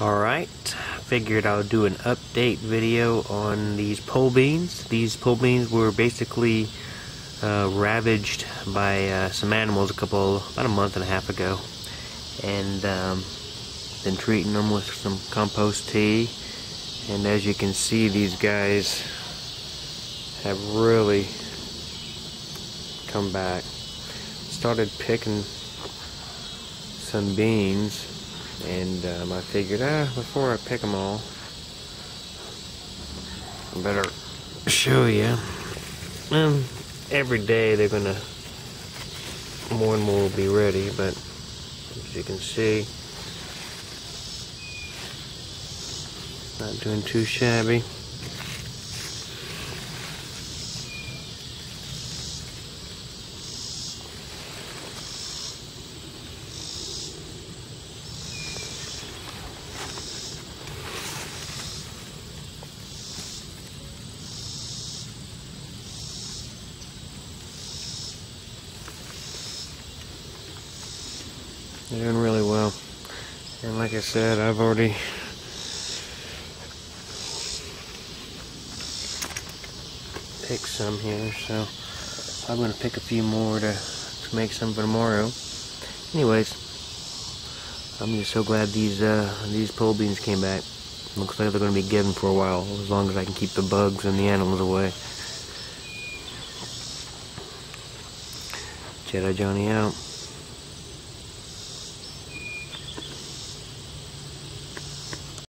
Alright, figured I'll do an update video on these pole beans. These pole beans were basically ravaged by some animals about a month and a half ago. And been treating them with some compost tea. And as you can see, these guys have really come back. Started picking some beans. And I figured, before I pick them all, I better show you. Every day they're gonna, more and more will be ready, but as you can see, not doing too shabby. Doing really well, and like I said, I've already picked some here, so I'm gonna pick a few more to make some for tomorrow. Anyways, I'm just so glad these pole beans came back. Looks like they're gonna be given for a while, as long as I can keep the bugs and the animals away. Jedi Johnny out.